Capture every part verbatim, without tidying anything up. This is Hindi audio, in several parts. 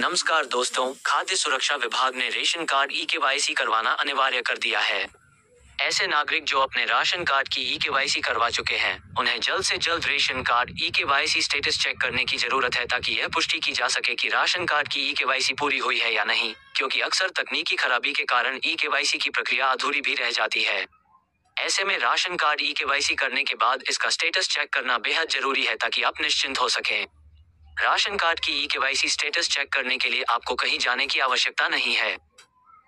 नमस्कार दोस्तों, खाद्य सुरक्षा विभाग ने रेशन कार्ड ई केवाईसी करवाना अनिवार्य कर दिया है। ऐसे नागरिक जो अपने राशन कार्ड की ई केवाईसी करवा चुके हैं, उन्हें जल्द से जल्द ration card e KYC status check करने की जरूरत है ताकि यह पुष्टि की जा सके कि राशन कार्ड की ई केवाईसी पूरी हुई है या नहीं, क्योंकि अक्सर तकनीकी खराबी के कारण ई केवाईसी की प्रक्रिया अधूरी भी रह जाती है। ऐसे में राशन कार्ड ई केवाईसी करने के बाद इसका स्टेटस चेक करना बेहद जरूरी है ताकि आप निश्चिंत हो सकें। राशन कार्ड की ई केवाईसी स्टेटस चेक करने के लिए आपको कहीं जाने की आवश्यकता नहीं है।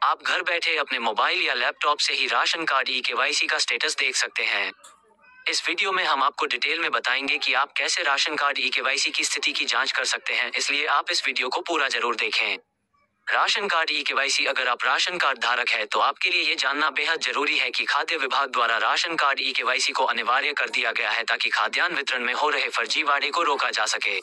आप घर बैठे अपने मोबाइल या लैपटॉप से ही राशन कार्ड ई केवाईसी का स्टेटस देख सकते हैं। इस वीडियो में हम आपको डिटेल में बताएंगे कि आप कैसे राशन कार्ड ई केवाईसी की स्थिति की जांच कर सकते हैं, इसलिए आप इस वीडियो को पूरा जरूर देखें। राशन कार्ड ई केवाईसी, अगर आप राशन कार्ड धारक है तो आपके लिए ये जानना बेहद जरूरी है कि खाद्य विभाग द्वारा राशन कार्ड ई केवाईसी को अनिवार्य कर दिया गया है ताकि खाद्यान्न वितरण में हो रहे फर्जीवाड़े को रोका जा सके।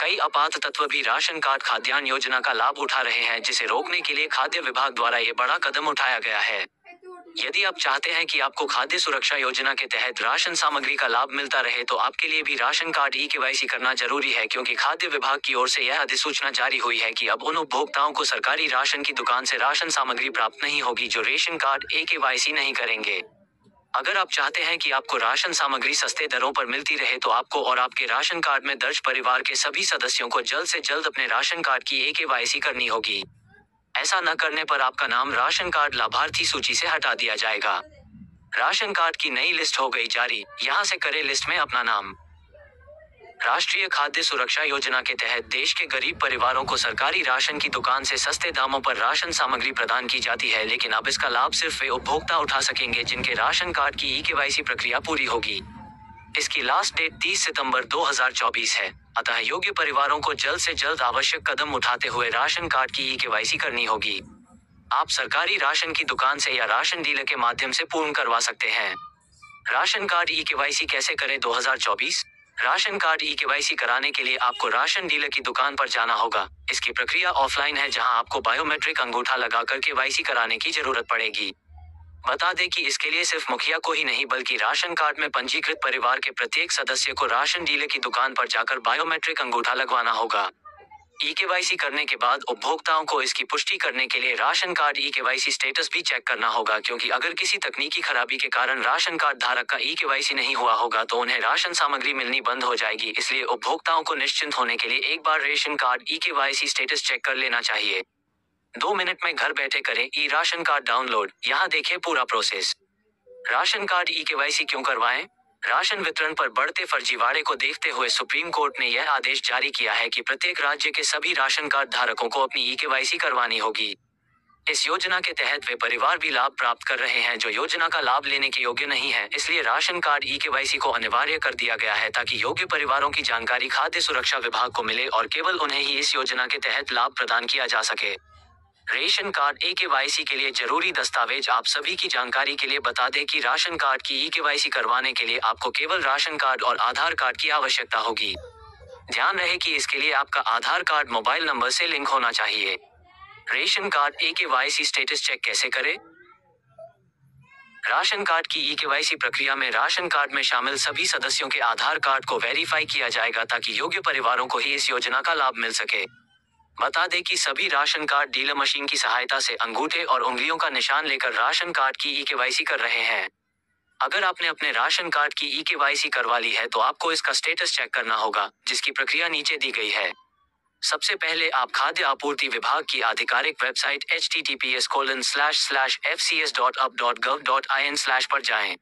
कई आपात तत्व भी राशन कार्ड खाद्यान्न योजना का लाभ उठा रहे हैं, जिसे रोकने के लिए खाद्य विभाग द्वारा ये बड़ा कदम उठाया गया है। यदि आप चाहते हैं कि आपको खाद्य सुरक्षा योजना के तहत राशन सामग्री का लाभ मिलता रहे तो आपके लिए भी राशन कार्ड ई केवाईसी करना जरूरी है, क्योंकि खाद्य विभाग की ओर से यह अधिसूचना जारी हुई है कि अब उन उपभोक्ताओं को सरकारी राशन की दुकान से राशन सामग्री प्राप्त नहीं होगी जो रेशन कार्ड ई केवाईसी नहीं करेंगे। अगर आप चाहते हैं कि आपको राशन सामग्री सस्ते दरों पर मिलती रहे तो आपको और आपके राशन कार्ड में दर्ज परिवार के सभी सदस्यों को जल्द से जल्द अपने राशन कार्ड की ई केवाईसी करनी होगी। ऐसा न करने पर आपका नाम राशन कार्ड लाभार्थी सूची से हटा दिया जाएगा। राशन कार्ड की नई लिस्ट हो गई जारी, यहाँ से करें लिस्ट में अपना नाम। राष्ट्रीय खाद्य सुरक्षा योजना के तहत देश के गरीब परिवारों को सरकारी राशन की दुकान से सस्ते दामों पर राशन सामग्री प्रदान की जाती है, लेकिन अब इसका लाभ सिर्फ वे उपभोक्ता उठा सकेंगे जिनके राशन कार्ड की ई केवाईसी प्रक्रिया पूरी होगी। इसकी लास्ट डेट तीस सितंबर दो हज़ार चौबीस है, अतः योग्य परिवारों को जल्द से जल्द आवश्यक कदम उठाते हुए राशन कार्ड की ई केवाईसी करनी होगी। आप सरकारी राशन की दुकान से या राशन डीलर के माध्यम से पूर्ण करवा सकते हैं। राशन कार्ड ई केवाईसी कैसे करें दो हज़ार चौबीस? राशन कार्ड ई केवाईसी कराने के लिए आपको राशन डीलर की दुकान पर जाना होगा। इसकी प्रक्रिया ऑफलाइन है, जहां आपको बायोमेट्रिक अंगूठा लगाकर केवाईसी कराने की जरूरत पड़ेगी। बता दें कि इसके लिए सिर्फ मुखिया को ही नहीं बल्कि राशन कार्ड में पंजीकृत परिवार के प्रत्येक सदस्य को राशन डीलर की दुकान पर जाकर बायोमेट्रिक अंगूठा लगवाना होगा। ई केवाईसी करने के बाद उपभोक्ताओं को इसकी पुष्टि करने के लिए ration card e KYC status भी चेक करना होगा, क्योंकि अगर किसी तकनीकी खराबी के कारण राशन कार्ड धारक का ई केवाईसी नहीं हुआ होगा तो उन्हें राशन सामग्री मिलनी बंद हो जाएगी। इसलिए उपभोक्ताओं को निश्चिंत होने के लिए एक बार ration card e KYC status check कर लेना चाहिए। दो मिनट में घर बैठे करें ई राशन कार्ड डाउनलोड, यहाँ देखें पूरा process. Ration card e KYC क्यों करवाएं? राशन वितरण पर बढ़ते फर्जीवाड़े को देखते हुए सुप्रीम कोर्ट ने यह आदेश जारी किया है कि प्रत्येक राज्य के सभी राशन कार्ड धारकों को अपनी ई केवाईसी करवानी होगी। इस योजना के तहत वे परिवार भी लाभ प्राप्त कर रहे हैं जो योजना का लाभ लेने के योग्य नहीं है, इसलिए राशन कार्ड ई केवाईसी को अनिवार्य कर दिया गया है ताकि योग्य परिवारों की जानकारी खाद्य सुरक्षा विभाग को मिले और केवल उन्हें ही इस योजना के तहत लाभ प्रदान किया जा सके। रेशन कार्ड ई केवाईसी के लिए जरूरी दस्तावेज। आप सभी की जानकारी के लिए बता दें कि राशन कार्ड की ई केवाईसी करवाने के लिए आपको केवल राशन कार्ड और आधार कार्ड की आवश्यकता होगी। ध्यान रहे कि इसके लिए आपका आधार कार्ड मोबाइल नंबर से लिंक होना चाहिए। Ration card e KYC status check कैसे करें? राशन कार्ड की ई केवाईसी प्रक्रिया में राशन कार्ड में शामिल सभी सदस्यों के आधार कार्ड को वेरीफाई किया जाएगा ताकि योग्य परिवारों को ही इस योजना का लाभ मिल सके। बता दें कि सभी राशन कार्ड डीलर मशीन की सहायता से अंगूठे और उंगलियों का निशान लेकर राशन कार्ड की ई केवाईसी कर रहे हैं। अगर आपने अपने राशन कार्ड की ई केवाईसी करवा ली है तो आपको इसका स्टेटस चेक करना होगा, जिसकी प्रक्रिया नीचे दी गई है। सबसे पहले आप खाद्य आपूर्ति विभाग की आधिकारिक website H T T P S colon slash slash F C S dot up dot gov dot in slash पर जाएं।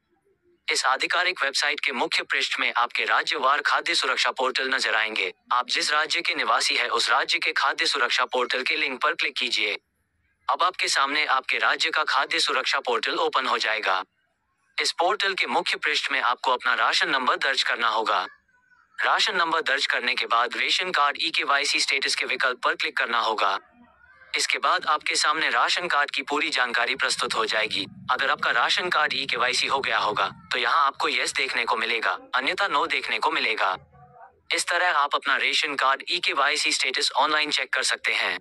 इस आधिकारिक वेबसाइट के मुख्य पृष्ठ में आपके राज्यवार खाद्य सुरक्षा पोर्टल नजर आएंगे। आप जिस राज्य के निवासी है उस राज्य के खाद्य सुरक्षा पोर्टल के लिंक पर क्लिक कीजिए। अब आपके सामने आपके राज्य का खाद्य सुरक्षा पोर्टल ओपन हो जाएगा। इस पोर्टल के मुख्य पृष्ठ में आपको अपना राशन नंबर दर्ज करना होगा। राशन नंबर दर्ज करने के बाद ration card e KYC status के विकल्प पर क्लिक करना होगा। इसके बाद आपके सामने राशन कार्ड की पूरी जानकारी प्रस्तुत हो जाएगी। अगर आपका राशन कार्ड ई केवाईसी हो गया होगा तो यहाँ आपको यस देखने को मिलेगा, अन्यथा नो देखने को मिलेगा। इस तरह आप अपना ration card e KYC status online check कर सकते हैं।